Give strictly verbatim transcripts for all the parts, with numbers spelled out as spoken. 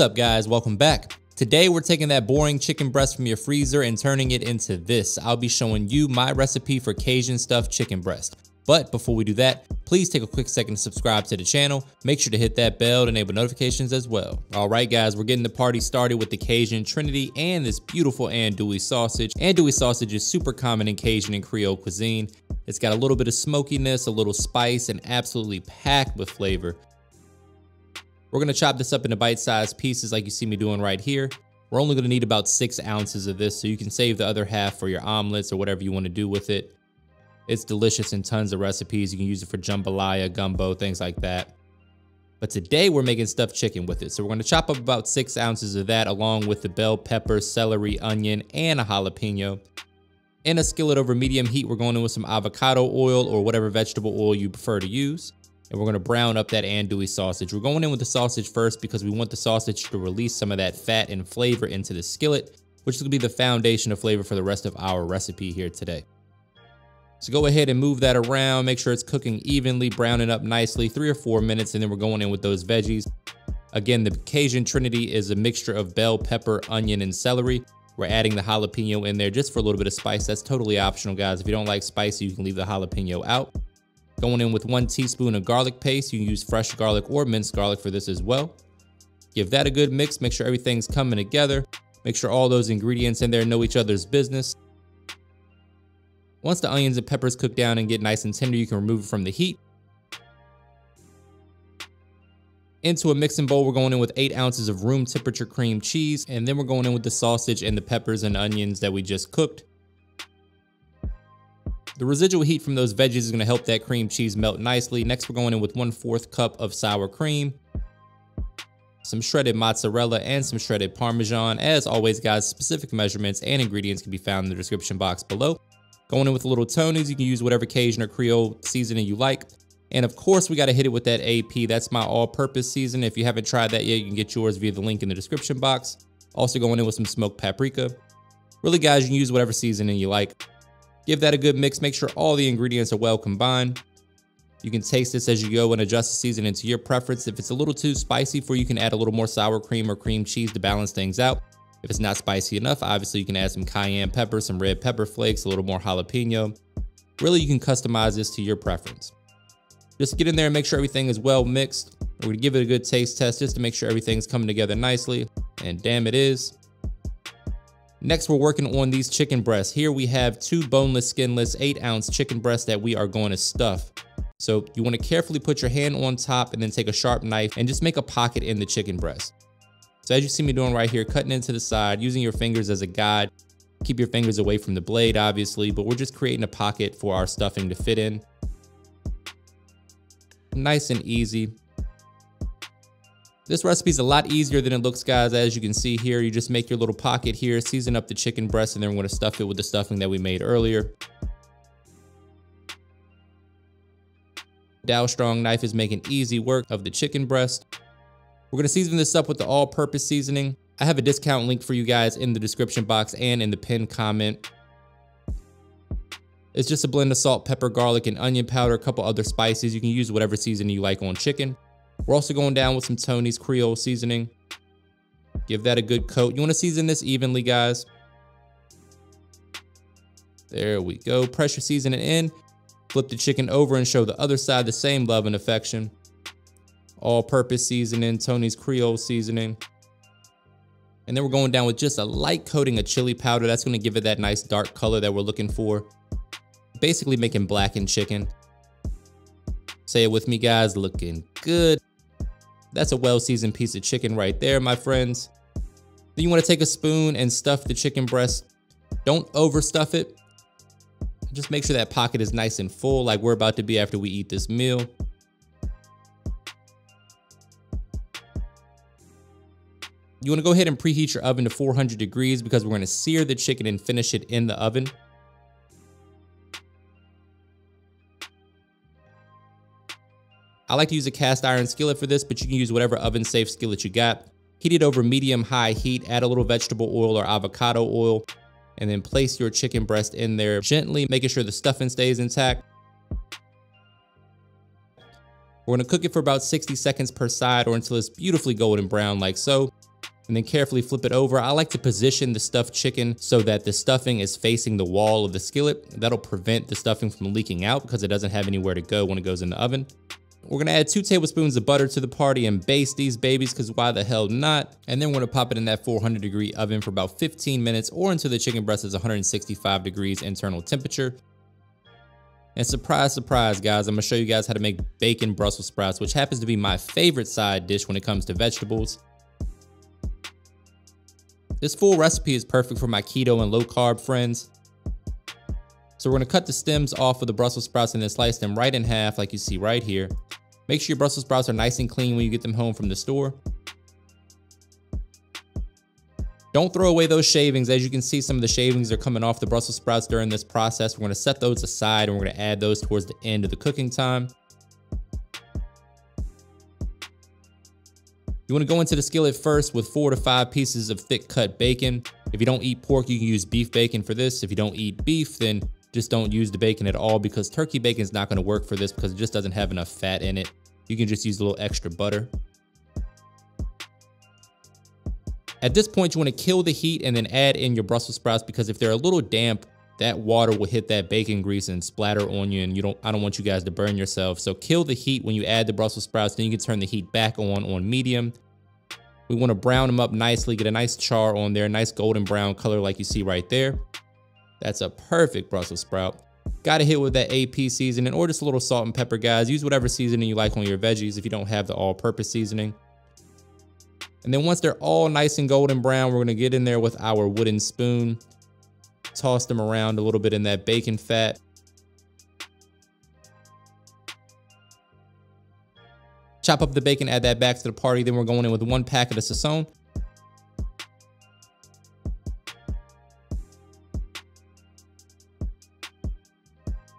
What's up, guys? Welcome back. Today we're taking that boring chicken breast from your freezer and turning it into this. I'll be showing you my recipe for Cajun stuffed chicken breast. But before we do that, please take a quick second to subscribe to the channel. Make sure to hit that bell to enable notifications as well. All right, guys, we're getting the party started with the Cajun Trinity and this beautiful andouille sausage. Andouille sausage is super common in Cajun and Creole cuisine. It's got a little bit of smokiness, a little spice, and absolutely packed with flavor. We're gonna chop this up into bite-sized pieces like you see me doing right here. We're only gonna need about six ounces of this, so you can save the other half for your omelets or whatever you wanna do with it. It's delicious in tons of recipes. You can use it for jambalaya, gumbo, things like that. But today we're making stuffed chicken with it. So we're gonna chop up about six ounces of that along with the bell pepper, celery, onion, and a jalapeno. In a skillet over medium heat, we're going in with some avocado oil or whatever vegetable oil you prefer to use. And we're gonna brown up that andouille sausage. We're going in with the sausage first because we want the sausage to release some of that fat and flavor into the skillet, which is gonna be the foundation of flavor for the rest of our recipe here today. So go ahead and move that around, make sure it's cooking evenly, browning up nicely, three or four minutes, and then we're going in with those veggies. Again, the Cajun Trinity is a mixture of bell pepper, onion, and celery. We're adding the jalapeno in there just for a little bit of spice. That's totally optional, guys. If you don't like spicy, you can leave the jalapeno out. Going in with one teaspoon of garlic paste. You can use fresh garlic or minced garlic for this as well. Give that a good mix, make sure everything's coming together. Make sure all those ingredients in there know each other's business. Once the onions and peppers cook down and get nice and tender, you can remove it from the heat. Into a mixing bowl, we're going in with eight ounces of room temperature cream cheese, and then we're going in with the sausage and the peppers and onions that we just cooked. The residual heat from those veggies is gonna help that cream cheese melt nicely. Next, we're going in with one fourth cup of sour cream, some shredded mozzarella, and some shredded parmesan. As always, guys, specific measurements and ingredients can be found in the description box below. Going in with a little Tony's, you can use whatever Cajun or Creole seasoning you like. And of course, we gotta hit it with that A P. That's my all-purpose season. If you haven't tried that yet, you can get yours via the link in the description box. Also going in with some smoked paprika. Really, guys, you can use whatever seasoning you like. Give that a good mix, make sure all the ingredients are well combined. You can taste this as you go and adjust the seasoning to your preference. If it's a little too spicy for you, you can add a little more sour cream or cream cheese to balance things out. If it's not spicy enough, obviously you can add some cayenne pepper, some red pepper flakes, a little more jalapeno. Really, you can customize this to your preference. Just get in there and make sure everything is well mixed. We're gonna give it a good taste test just to make sure everything's coming together nicely, and damn it is. Next, we're working on these chicken breasts. Here we have two boneless, skinless, eight ounce chicken breasts that we are going to stuff. So you want to carefully put your hand on top and then take a sharp knife and just make a pocket in the chicken breast. So as you see me doing right here, cutting into the side, using your fingers as a guide. Keep your fingers away from the blade, obviously, but we're just creating a pocket for our stuffing to fit in. Nice and easy. This recipe is a lot easier than it looks, guys. As you can see here, you just make your little pocket here, season up the chicken breast, and then we're gonna stuff it with the stuffing that we made earlier. Dalstrong knife is making easy work of the chicken breast. We're gonna season this up with the all-purpose seasoning. I have a discount link for you guys in the description box and in the pinned comment. It's just a blend of salt, pepper, garlic, and onion powder, a couple other spices. You can use whatever seasoning you like on chicken. We're also going down with some Tony's Creole seasoning. Give that a good coat. You want to season this evenly, guys. There we go. Pressure season it in. Flip the chicken over and show the other side the same love and affection. All-purpose seasoning, Tony's Creole seasoning. And then we're going down with just a light coating of chili powder. That's going to give it that nice dark color that we're looking for. Basically making blackened chicken. Say it with me, guys, looking good. That's a well-seasoned piece of chicken right there, my friends. Then you want to take a spoon and stuff the chicken breast. Don't overstuff it. Just make sure that pocket is nice and full like we're about to be after we eat this meal. You want to go ahead and preheat your oven to four hundred degrees because we're going to sear the chicken and finish it in the oven. I like to use a cast iron skillet for this, but you can use whatever oven safe skillet you got. Heat it over medium high heat, add a little vegetable oil or avocado oil, and then place your chicken breast in there gently, making sure the stuffing stays intact. We're gonna cook it for about sixty seconds per side or until it's beautifully golden brown like so. and then carefully flip it over. I like to position the stuffed chicken so that the stuffing is facing the wall of the skillet. That'll prevent the stuffing from leaking out because it doesn't have anywhere to go when it goes in the oven. We're gonna add two tablespoons of butter to the party and baste these babies, because why the hell not? And then we're gonna pop it in that four hundred degree oven for about fifteen minutes, or until the chicken breast is one hundred sixty-five degrees internal temperature. And surprise, surprise, guys, I'm gonna show you guys how to make bacon Brussels sprouts, which happens to be my favorite side dish when it comes to vegetables. This full recipe is perfect for my keto and low carb friends. So we're gonna cut the stems off of the Brussels sprouts and then slice them right in half like you see right here. Make sure your Brussels sprouts are nice and clean when you get them home from the store. Don't throw away those shavings. As you can see, some of the shavings are coming off the Brussels sprouts during this process. We're gonna set those aside and we're gonna add those towards the end of the cooking time. You wanna go into the skillet first with four to five pieces of thick cut bacon. If you don't eat pork, you can use beef bacon for this. If you don't eat beef, then just don't use the bacon at all, because turkey bacon is not gonna work for this because it just doesn't have enough fat in it. You can just use a little extra butter. At this point, you wanna kill the heat and then add in your Brussels sprouts, because if they're a little damp, that water will hit that bacon grease and splatter on you, and you don't, I don't want you guys to burn yourself. So kill the heat when you add the Brussels sprouts, then you can turn the heat back on on medium. We wanna brown them up nicely, get a nice char on there, nice golden brown color like you see right there. That's a perfect Brussels sprout. Gotta hit with that A P seasoning, or just a little salt and pepper, guys. Use whatever seasoning you like on your veggies if you don't have the all-purpose seasoning. And then once they're all nice and golden brown, we're gonna get in there with our wooden spoon, toss them around a little bit in that bacon fat. Chop up the bacon, add that back to the party. Then we're going in with one packet of sazon.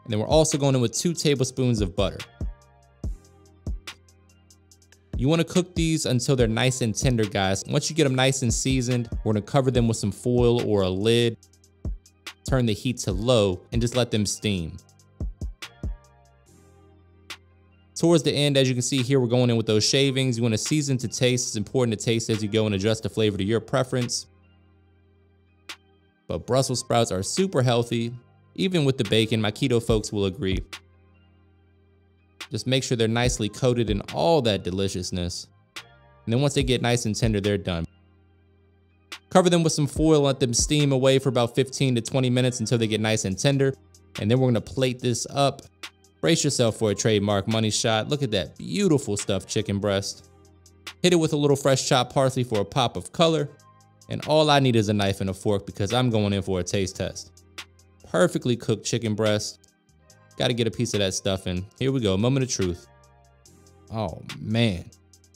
And then we're also going in with two tablespoons of butter. You wanna cook these until they're nice and tender, guys. Once you get them nice and seasoned, we're gonna cover them with some foil or a lid, turn the heat to low, and just let them steam. Towards the end, as you can see here, we're going in with those shavings. You wanna season to taste. It's important to taste as you go and adjust the flavor to your preference. But Brussels sprouts are super healthy. Even with the bacon, my keto folks will agree. Just make sure they're nicely coated in all that deliciousness. And then once they get nice and tender, they're done. Cover them with some foil, let them steam away for about fifteen to twenty minutes until they get nice and tender. And then we're gonna plate this up. Brace yourself for a trademark money shot. Look at that beautiful stuffed chicken breast. Hit it with a little fresh chopped parsley for a pop of color. And all I need is a knife and a fork, because I'm going in for a taste test. Perfectly cooked chicken breast. Got to get a piece of that stuffing. Here we go, moment of truth. Oh man,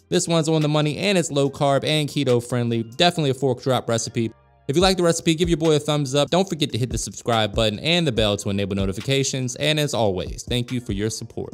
this one's on the money, and it's low carb and keto friendly. Definitely a fork drop recipe. If you like the recipe, give your boy a thumbs up. Don't forget to hit the subscribe button and the bell to enable notifications. And as always, thank you for your support.